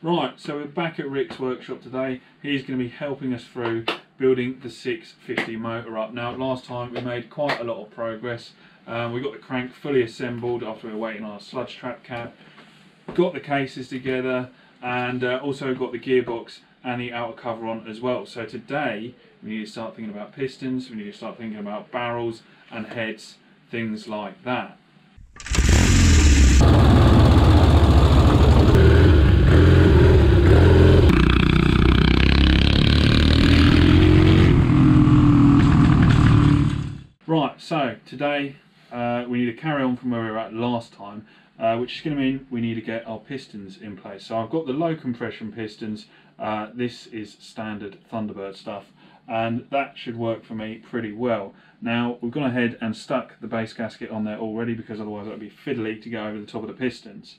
Right, so we're back at Rick's workshop today. He's going to be helping us through building the 650 motor up. Now, last time we made quite a lot of progress. We got the crank fully assembled after we were waiting on our sludge trap cap. Got the cases together and also got the gearbox and the outer cover on as well. So today we need to start thinking about pistons, we need to start thinking about barrels and heads, things like that. Right, so today we need to carry on from where we were at last time, which is going to mean we need to get our pistons in place. So I've got the low compression pistons, this is standard Thunderbird stuff, and that should work for me pretty well. Now, we've gone ahead and stuck the base gasket on there already because otherwise that would be fiddly to go over the top of the pistons.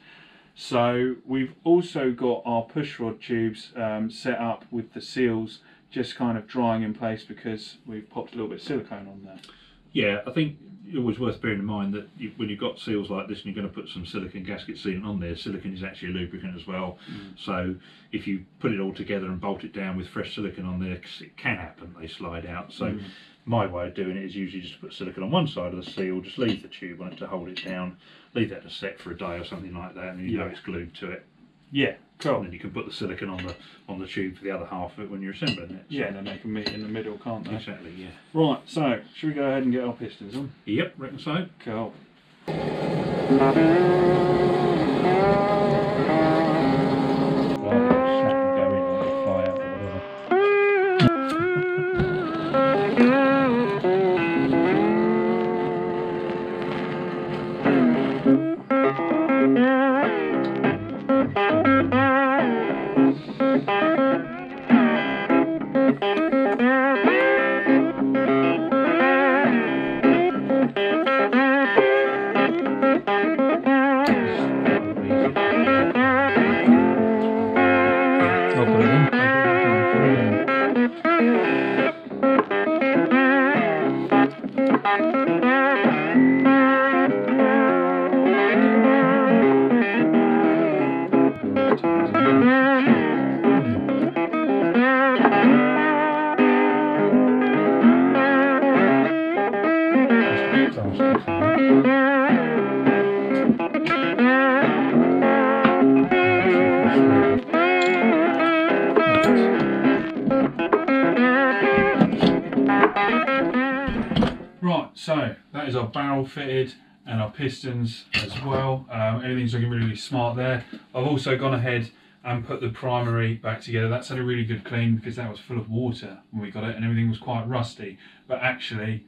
So we've also got our pushrod tubes set up with the seals just kind of drying in place because we've popped a little bit of silicone on there. Yeah, I think it was worth bearing in mind that when you've got seals like this and you're going to put some silicon gasket sealant on there, silicon is actually a lubricant as well. Mm. So if you put it all together and bolt it down with fresh silicon on there, because it can happen, they slide out. So my way of doing it is usually just to put silicon on one side of the seal, just leave the tube on it to hold it down, leave that to set for a day or something like that, and you know it's glued to it. Yeah, cool. And then you can put the silicon on the tube for the other half of it when you're assembling it. So. Yeah, and then they can meet in the middle, can't they? Exactly, yeah. Right, so should we go ahead and get our pistons on? Yep, reckon so. Cool. So that is our barrel fitted and our pistons as well. Everything's looking really, really smart there. I've also gone ahead and put the primary back together. That's had a really good clean because that was full of water when we got it and everything was quite rusty. But actually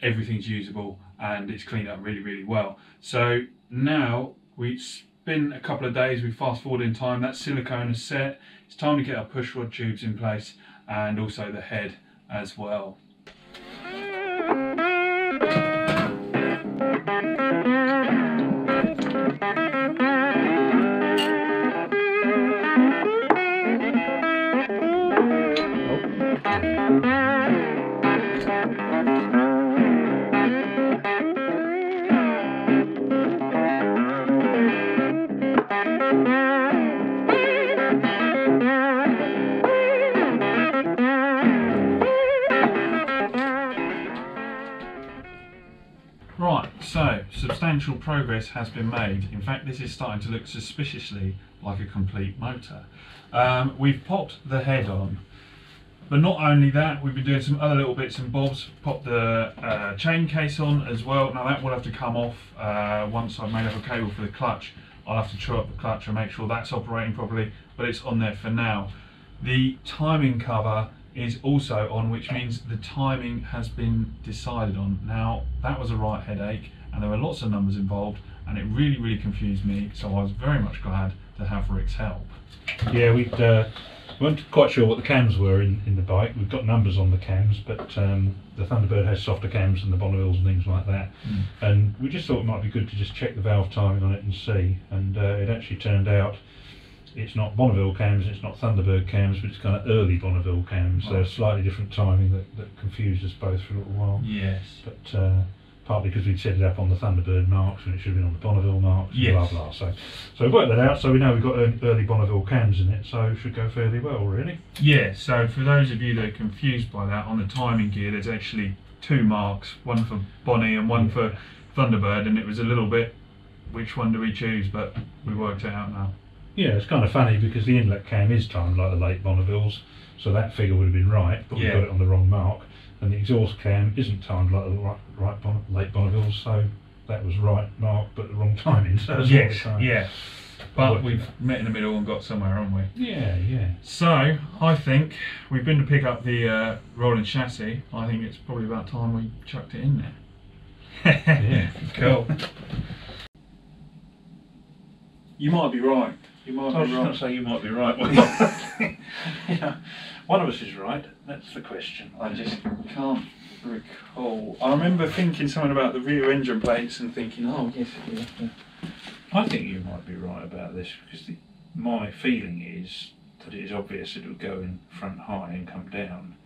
everything's usable and it's cleaned up really, really well. So now it's been a couple of days, we fast forward in time, that silicone is set. It's time to get our pushrod tubes in place and also the head as well. Right, so substantial progress has been made. In fact, this is starting to look suspiciously like a complete motor. We've popped the head on, but not only that, we've been doing some other little bits and bobs. Popped the chain case on as well. Now that will have to come off once I've made up a cable for the clutch. I'll have to chew up the clutch and make sure that's operating properly, but it's on there for now. The timing cover is also on, which means the timing has been decided on. Now that was a right headache and there were lots of numbers involved and it really, really confused me, so I was very much glad to have Rick's help. Yeah, we weren't quite sure what the cams were in the bike. We've got numbers on the cams, but the Thunderbird has softer cams than the Bonnevilles and things like that. Mm. And we just thought it might be good to just check the valve timing on it and see, and it actually turned out it's not Bonneville cams, it's not Thunderbird cams, but it's kind of early Bonneville cams, so slightly different timing that confused us both for a little while. Yes. But partly because we'd set it up on the Thunderbird marks when it should have been on the Bonneville marks, yes. Blah blah. So we've worked that out, so we know we've got early Bonneville cams in it, so it should go fairly well really. Yeah, so for those of you that are confused by that, on the timing gear there's actually two marks, one for Bonnie and one for Thunderbird, and it was a little bit, which one do we choose, but we worked it out now. Yeah, it's kind of funny because the inlet cam is timed like the late Bonnevilles, so that figure would have been right, but we got it on the wrong mark. And the exhaust cam isn't timed like the late Bonnevilles, so that was right mark, but the wrong timing. So yes, yeah. But we've met in the middle and got somewhere, haven't we? Yeah, yeah. So I think we've been to pick up the rolling chassis. I think it's probably about time we chucked it in there. Yeah, cool. You might be right. You might be wrong. I was going to say you might be right. Yeah. One of us is right. That's the question. I just can't recall. I remember thinking something about the rear engine plates and thinking, oh yes, we have to. I think you might be right about this because my feeling is that it is obvious that it would go in front high and come down.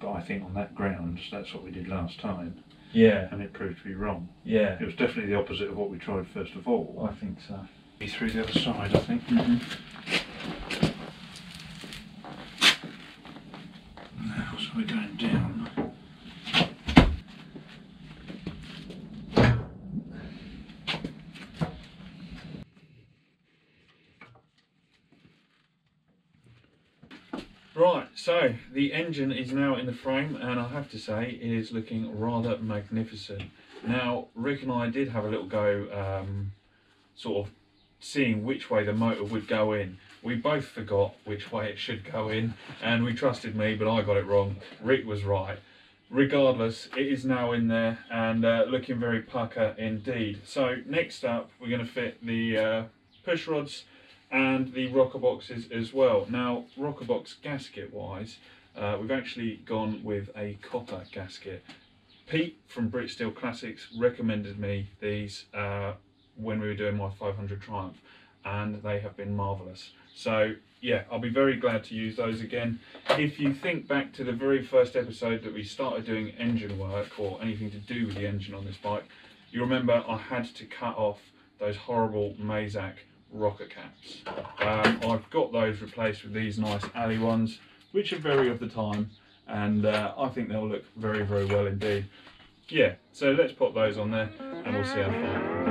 But I think on that grounds, that's what we did last time. Yeah. And it proved to be wrong. Yeah. It was definitely the opposite of what we tried first of all. I think so. Through the other side, I think. Mm-hmm. Now, so we're going down. Right, so the engine is now in the frame, and I have to say it is looking rather magnificent. Now, Rick and I did have a little go, sort of seeing which way the motor would go in. We both forgot which way it should go in, and we trusted me, but I got it wrong. Rick was right. Regardless, it is now in there and looking very pucker indeed. So next up, we're going to fit the push rods and the rocker boxes as well. Now, rocker box gasket wise, we've actually gone with a copper gasket. Pete from Brit Steel Classics recommended me these when we were doing my 500 Triumph, and they have been marvellous. So yeah, I'll be very glad to use those again. If you think back to the very first episode that we started doing engine work or anything to do with the engine on this bike, you remember I had to cut off those horrible Mazak rocker caps. I've got those replaced with these nice alley ones, which are very of the time, and I think they'll look very, very well indeed. Yeah, so let's pop those on there and we'll see how far.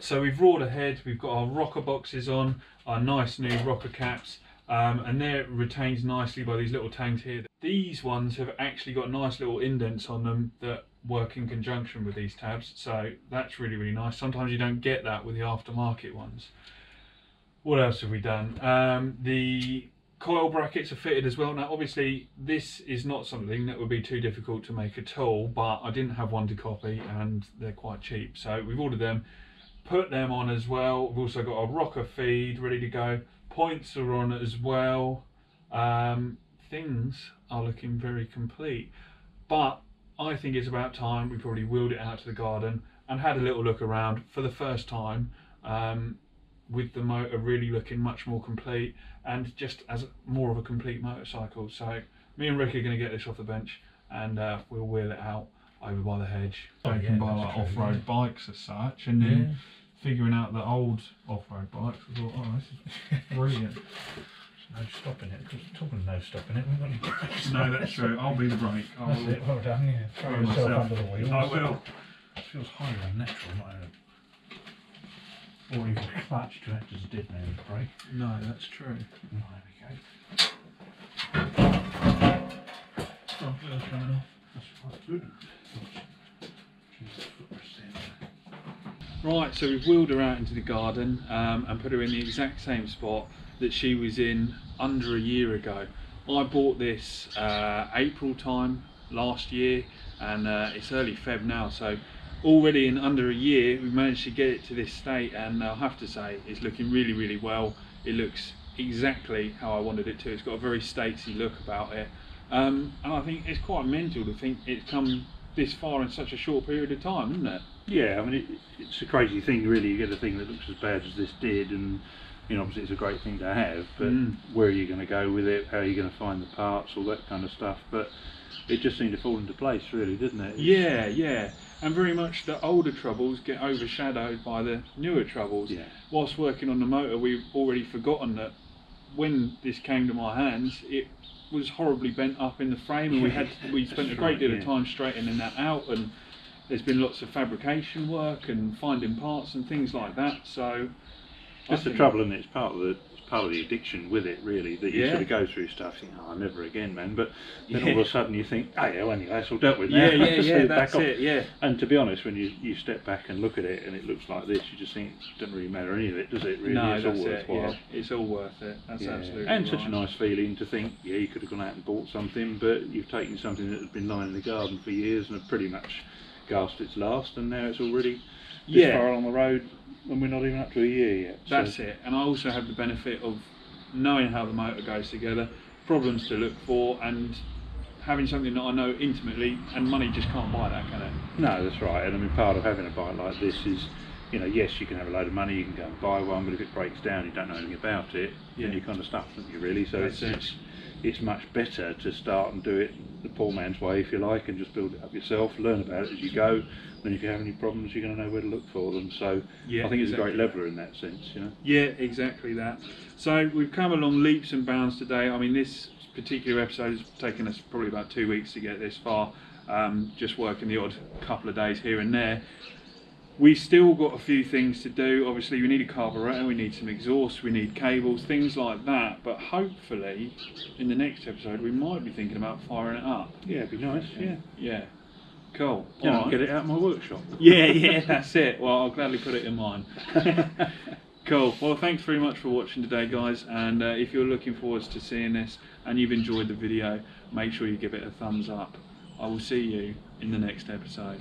So we've roared ahead, we've got our rocker boxes on, our nice new rocker caps, and they're retained nicely by these little tangs here. These ones have actually got nice little indents on them that work in conjunction with these tabs, so that's really, really nice. Sometimes you don't get that with the aftermarket ones. What else have we done? The coil brackets are fitted as well. Now obviously this is not something that would be too difficult to make at all, but I didn't have one to copy and they're quite cheap, so we've ordered them. Put them on as well. We've also got a rocker feed ready to go. Points are on as well. Things are looking very complete. But I think it's about time we probably wheeled it out to the garden and had a little look around for the first time, with the motor really looking much more complete and just as more of a complete motorcycle. So me and Rick are going to get this off the bench and we'll wheel it out over by the hedge. So you can buy like off-road bikes as such, and then figuring out the old off-road bikes, I thought, oh, this is brilliant. There's no stopping it, because we're talking no stopping it, we've got any brakes. No, that's true, I'll be the brake. That's it, well done, yeah. Throw yourself under the wheels. I will. It feels highly unnatural, not or even a clutch to act as a dead man's brake. No, that's true. Oh, there we go. Oh, wheels coming off. Right, so we've wheeled her out into the garden and put her in the exact same spot that she was in under a year ago. I bought this April time last year, and it's early Feb now, so already in under a year we've managed to get it to this state, and I'll have to say it's looking really, really well. It looks exactly how I wanted it to. It's got a very statesy look about it, and I think it's quite mental to think it's come this far in such a short period of time, isn't it? Yeah, I mean, it's a crazy thing really. You get a thing that looks as bad as this did, and you know, obviously it's a great thing to have, but where are you going to go with it, how are you going to find the parts, all that kind of stuff. But it just seemed to fall into place really, didn't it? Yeah, and very much the older troubles get overshadowed by the newer troubles. Yeah. Whilst working on the motor, we've already forgotten that when this came to my hands, it was horribly bent up in the frame, and we spent a great deal of time straightening that out, and there's been lots of fabrication work and finding parts and things like that. So that's the trouble, and it's part of the addiction with it really, that you sort of go through stuff, you know, never again, man. But then all of a sudden you think, oh yeah, well, anyway, that's all dealt with now. Yeah, that's it. Yeah. And to be honest, when you step back and look at it, and it looks like this, you just think it doesn't really matter any of it, does it? Really, no, it's all worthwhile. Yeah. It's all worth it. That's absolutely. And such a nice feeling to think, yeah, you could have gone out and bought something, but you've taken something that had been lying in the garden for years and have pretty much gasped its last, and now it's already this far along the road. And we're not even up to a year yet. So. That's it. And I also have the benefit of knowing how the motor goes together, problems to look for, and having something that I know intimately, and money just can't buy that, can it? No, that's right. And I mean, part of having a bike like this is, you know, yes, you can have a load of money, you can go and buy one, but if it breaks down, you don't know anything about it, then you're kind of stuffed, aren't you, really? So it's much better to start and do it the poor man's way, if you like, and just build it up yourself, learn about it as you go. Then if you have any problems, you're going to know where to look for them. So I think it's a great leveller in that sense, you know. Yeah, exactly that. So we've come along leaps and bounds today. I mean, this particular episode has taken us probably about 2 weeks to get this far, just working the odd couple of days here and there. We've still got a few things to do. Obviously we need a carburetor, we need some exhaust, we need cables, things like that, but hopefully in the next episode we might be thinking about firing it up. Yeah, it'd be nice. Yeah. Cool. Yeah, I'll get it out of my workshop. Yeah, that's it. Well, I'll gladly put it in mine. Cool. Well, thanks very much for watching today, guys, and if you're looking forward to seeing this and you've enjoyed the video, make sure you give it a thumbs up. I will see you in the next episode.